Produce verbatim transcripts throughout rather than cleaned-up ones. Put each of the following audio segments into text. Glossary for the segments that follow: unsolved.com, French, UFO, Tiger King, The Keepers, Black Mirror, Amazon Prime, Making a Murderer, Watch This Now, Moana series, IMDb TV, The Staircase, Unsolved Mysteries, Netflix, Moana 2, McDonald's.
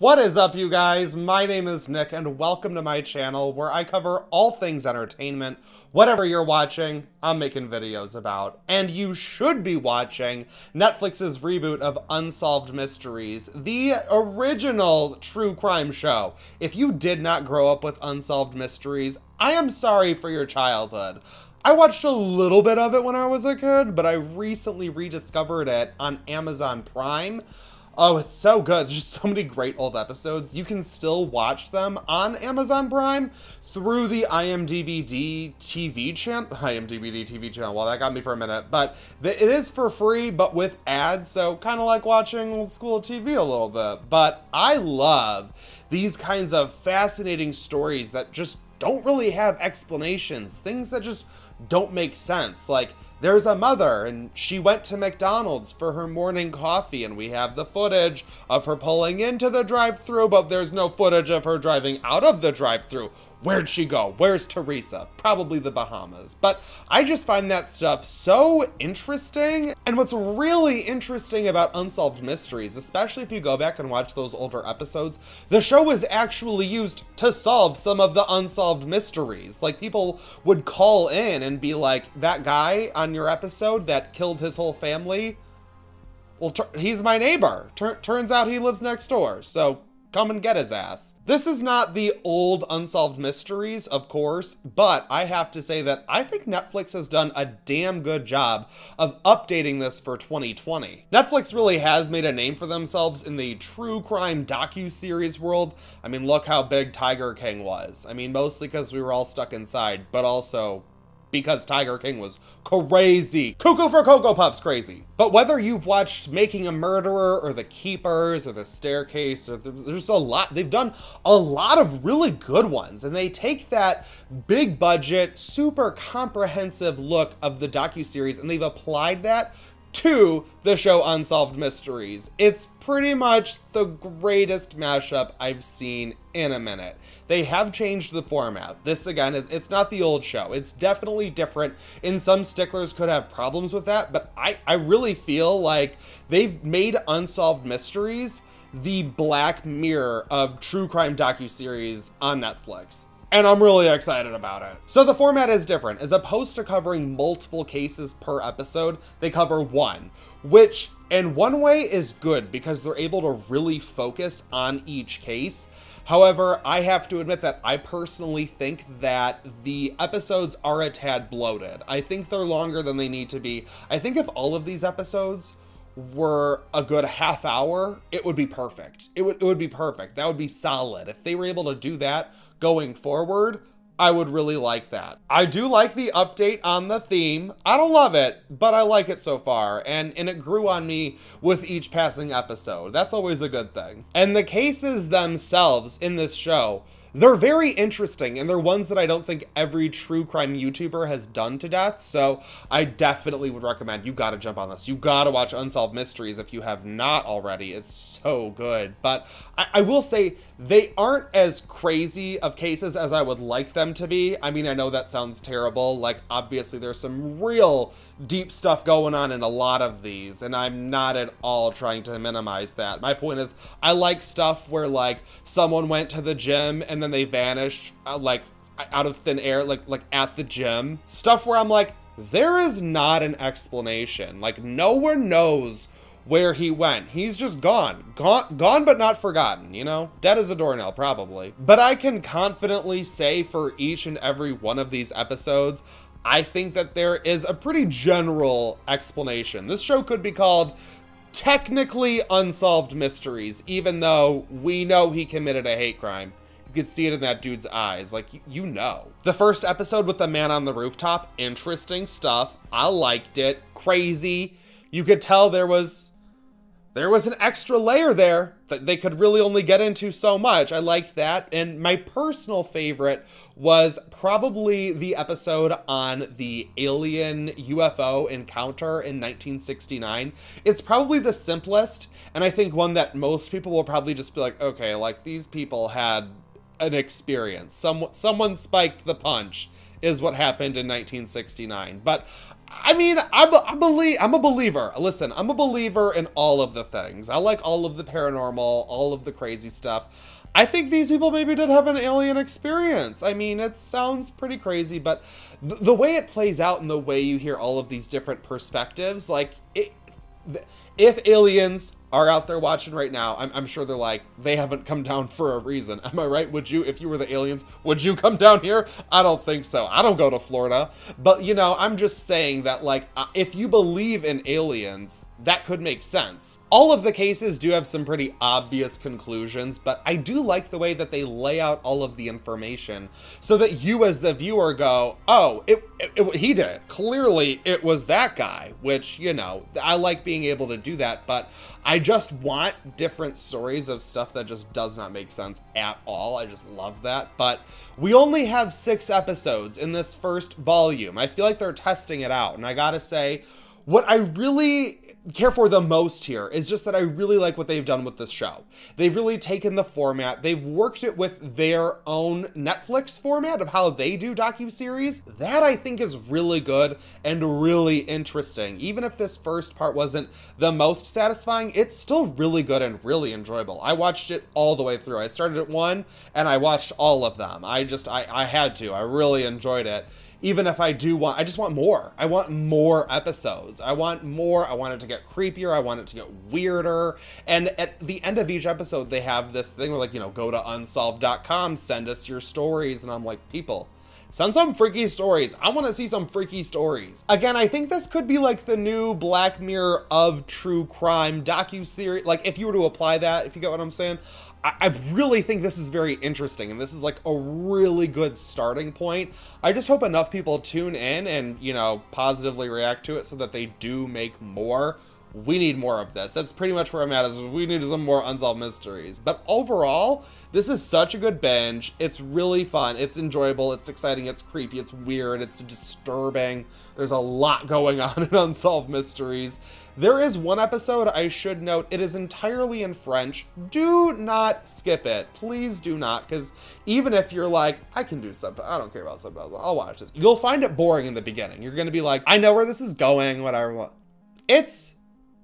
What is up, you guys? My name is Nick, and welcome to my channel where I cover all things entertainment. Whatever you're watching, I'm making videos about. And you should be watching Netflix's reboot of Unsolved Mysteries, the original true crime show. If you did not grow up with Unsolved Mysteries, I am sorry for your childhood. I watched a little bit of it when I was a kid, but I recently rediscovered it on Amazon Prime. Oh, it's so good. There's just so many great old episodes. You can still watch them on Amazon Prime through the I M D B T V channel. I M D B T V channel. Well, that got me for a minute. But the, it is for free, but with ads. So kind of like watching old school T V a little bit. But I love these kinds of fascinating stories that just don't really have explanations, things that just don't make sense. Like, there's a mother and she went to McDonald's for her morning coffee, and we have the footage of her pulling into the drive-thru, but there's no footage of her driving out of the drive-thru. Where'd she go? Where's Teresa? Probably the Bahamas. But I just find that stuff so interesting. And what's really interesting about Unsolved Mysteries, especially if you go back and watch those older episodes, the show was actually used to solve some of the unsolved mysteries. Like, people would call in and be like, that guy on your episode that killed his whole family, well, he's my neighbor. Tur- turns out he lives next door. So come and get his ass. This is not the old Unsolved Mysteries, of course, but I have to say that I think Netflix has done a damn good job of updating this for twenty twenty. Netflix really has made a name for themselves in the true crime docu-series world. I mean, look how big Tiger King was. I mean, mostly because we were all stuck inside, but also because Tiger King was crazy. Cuckoo for Cocoa Puffs crazy. But whether you've watched Making a Murderer or The Keepers or The Staircase, or th there's a lot, they've done a lot of really good ones. And they take that big budget, super comprehensive look of the docuseries and they've applied that to the show Unsolved Mysteries. It's pretty much the greatest mashup I've seen in a minute. They have changed the format. This, again, it's not the old show. It's definitely different, and some sticklers could have problems with that, but I, I really feel like they've made Unsolved Mysteries the Black Mirror of true crime docuseries on Netflix. And I'm really excited about it. So the format is different. As opposed to covering multiple cases per episode, they cover one, which in one way is good because they're able to really focus on each case. However, I have to admit that I personally think that the episodes are a tad bloated. I think they're longer than they need to be. I think if all of these episodes were a good half hour, it would be perfect. It would, it would be perfect. That would be solid. If they were able to do that going forward, I would really like that. I do like the update on the theme. I don't love it, but I like it so far. And, and it grew on me with each passing episode. That's always a good thing. And the cases themselves in this show, they're very interesting, and they're ones that I don't think every true crime YouTuber has done to death, so I definitely would recommend, you gotta jump on this. You gotta watch Unsolved Mysteries if you have not already. It's so good. But I, I will say, they aren't as crazy of cases as I would like them to be. I mean, I know that sounds terrible. Like, obviously, there's some real deep stuff going on in a lot of these, and I'm not at all trying to minimize that. My point is, I like stuff where, like, someone went to the gym and And then they vanish uh, like out of thin air, like like at the gym. Stuff where I'm like, there is not an explanation. Like, no one knows where he went. He's just gone. Gone, gone but not forgotten, you know? Dead as a doornail, probably. But I can confidently say for each and every one of these episodes, I think that there is a pretty general explanation. This show could be called technically Unsolved Mysteries, even though we know he committed a hate crime. You could see it in that dude's eyes. Like, you know. The first episode with the man on the rooftop, interesting stuff. I liked it. Crazy. You could tell there was, there was an extra layer there that they could really only get into so much. I liked that. And my personal favorite was probably the episode on the alien U F O encounter in nineteen sixty-nine. It's probably the simplest, and I think one that most people will probably just be like, okay, like, these people had an experience. Some, someone spiked the punch is what happened in nineteen sixty-nine. But I mean, I'm a, I believe, I'm a believer. Listen, I'm a believer in all of the things. I like all of the paranormal, all of the crazy stuff. I think these people maybe did have an alien experience. I mean, it sounds pretty crazy, but th the way it plays out and the way you hear all of these different perspectives, like, it, th if aliens are out there watching right now, I'm, I'm sure they're like, they haven't come down for a reason. Am I right? Would you, if you were the aliens, would you come down here? I don't think so. I don't go to Florida. But, you know, I'm just saying that, like, uh, if you believe in aliens, that could make sense. All of the cases do have some pretty obvious conclusions, but I do like the way that they lay out all of the information so that you as the viewer go, oh, it, it, it, he did it. Clearly it was that guy, which, you know, I like being able to do that, but I just want different stories of stuff that just does not make sense at all. I just love that. But we only have six episodes in this first volume. I feel like they're testing it out, and I gotta say, what I really care for the most here is just that I really like what they've done with this show. They've really taken the format, they've worked it with their own Netflix format of how they do docuseries. That I think is really good and really interesting. Even if this first part wasn't the most satisfying, it's still really good and really enjoyable. I watched it all the way through. I started at one and I watched all of them. I just, I, I had to, I really enjoyed it. Even if I do want, I just want more. I want more episodes. I want more. I want it to get creepier. I want it to get weirder. And at the end of each episode, they have this thing where, like, you know, go to unsolved dot com, send us your stories. And I'm like, people, send some freaky stories. I want to see some freaky stories. Again, I think this could be like the new Black Mirror of true crime docuseries. Like, if you were to apply that, if you get what I'm saying, I, I really think this is very interesting. And this is like a really good starting point. I just hope enough people tune in and, you know, positively react to it so that they do make more. We need more of this. That's pretty much where I'm at, is we need some more Unsolved Mysteries. But overall, this is such a good binge. It's really fun. It's enjoyable. It's exciting. It's creepy. It's weird. It's disturbing. There's a lot going on in Unsolved Mysteries. There is one episode I should note. It is entirely in French. Do not skip it. Please do not, because even if you're like, I can do subtitles, I don't care about subtitles, I'll watch this, you'll find it boring in the beginning. You're going to be like, I know where this is going, whatever. It's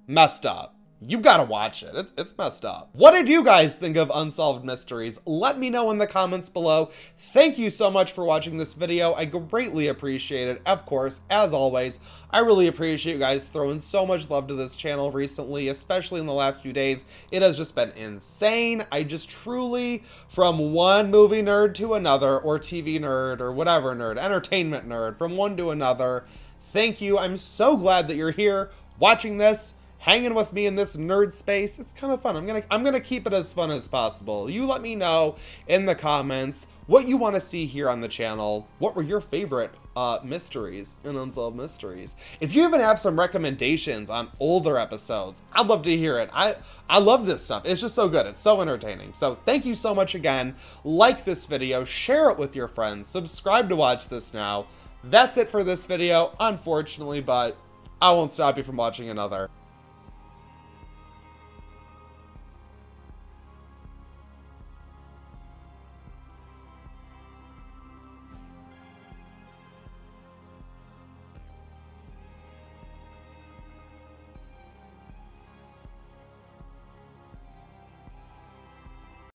messed up. You gotta watch it. It's, it's messed up. What did you guys think of Unsolved Mysteries? Let me know in the comments below. Thank you so much for watching this video. I greatly appreciate it. Of course, as always, I really appreciate you guys throwing so much love to this channel recently, especially in the last few days. It has just been insane. I just truly, from one movie nerd to another, or T V nerd, or whatever nerd, entertainment nerd, from one to another, thank you. I'm so glad that you're here watching this, hanging with me in this nerd space. It's kind of fun. I'm gonna I'm gonna keep it as fun as possible. You let me know in the comments what you want to see here on the channel. What were your favorite uh, mysteries in Unsolved Mysteries? If you even have some recommendations on older episodes, I'd love to hear it. I, I love this stuff. It's just so good. It's so entertaining. So thank you so much again. Like this video, share it with your friends, subscribe to Watch This Now. That's it for this video, unfortunately, but I won't stop you from watching another.